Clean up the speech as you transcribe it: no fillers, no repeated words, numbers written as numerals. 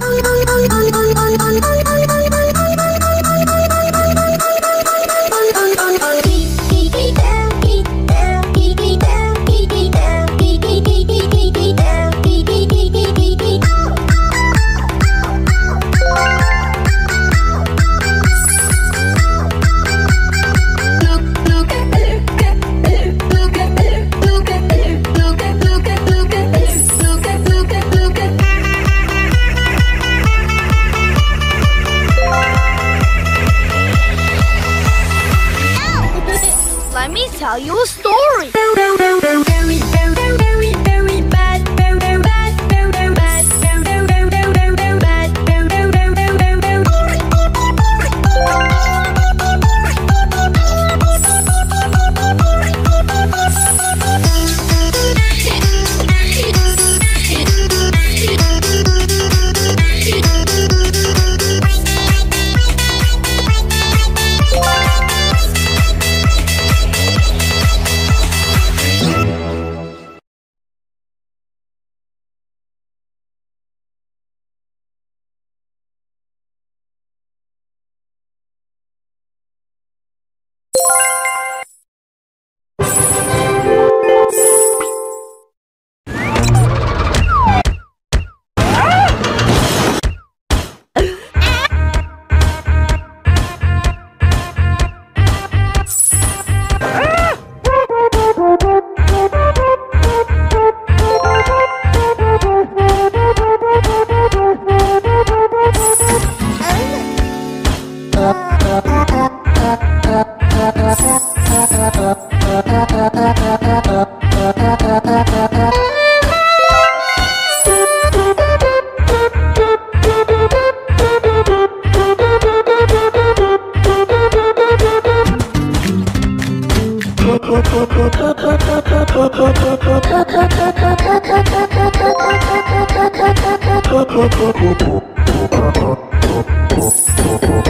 Tell you a story.